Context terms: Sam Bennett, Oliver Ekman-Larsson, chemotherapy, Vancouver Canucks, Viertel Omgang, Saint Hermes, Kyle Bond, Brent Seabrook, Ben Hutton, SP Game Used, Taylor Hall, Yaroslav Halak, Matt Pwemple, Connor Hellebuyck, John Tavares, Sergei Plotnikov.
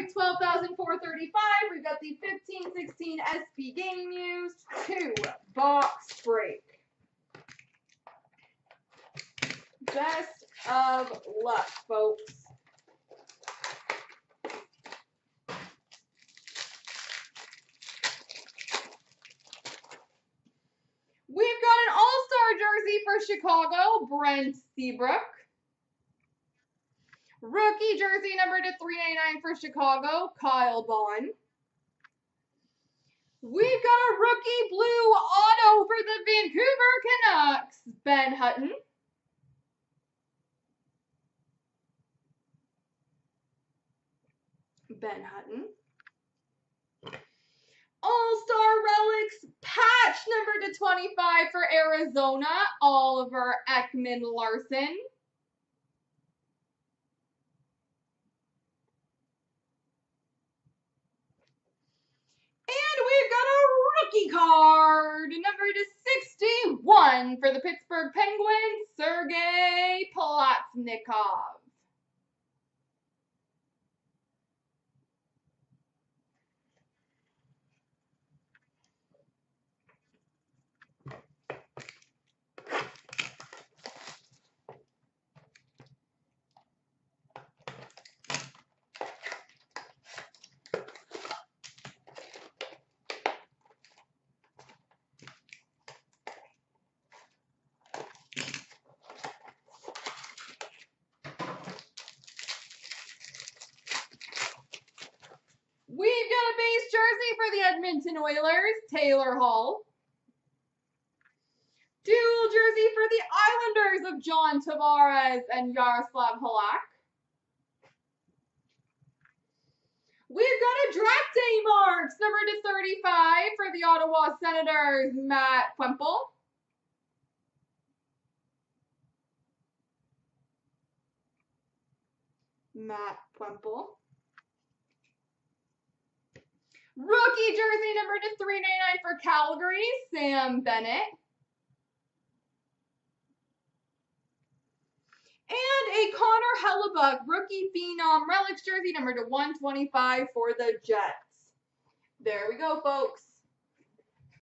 break 12,435. We've got the 15-16 SP Game Used 2-box break. Best of luck, folks. We've got an all-star jersey for Chicago, Brent Seabrook. Rookie jersey number to 399 for Chicago, Kyle Bond. We've got a rookie blue auto for the Vancouver Canucks, Ben Hutton. Ben Hutton. All-Star Relics patch number to 25 for Arizona, Oliver Ekman-Larsson. And we've got a rookie card number to 61 for the Pittsburgh Penguins, Sergei Plotnikov. We've got a base jersey for the Edmonton Oilers, Taylor Hall. Dual jersey for the Islanders of John Tavares and Yaroslav Halak. We've got a draft day marks, number to 35 for the Ottawa Senators, Matt Pwemple. Matt Pwemple. Rookie jersey number to 399 for Calgary, Sam Bennett. And a Connor Hellebuyck rookie phenom relics jersey number to 125 for the Jets. There we go, folks.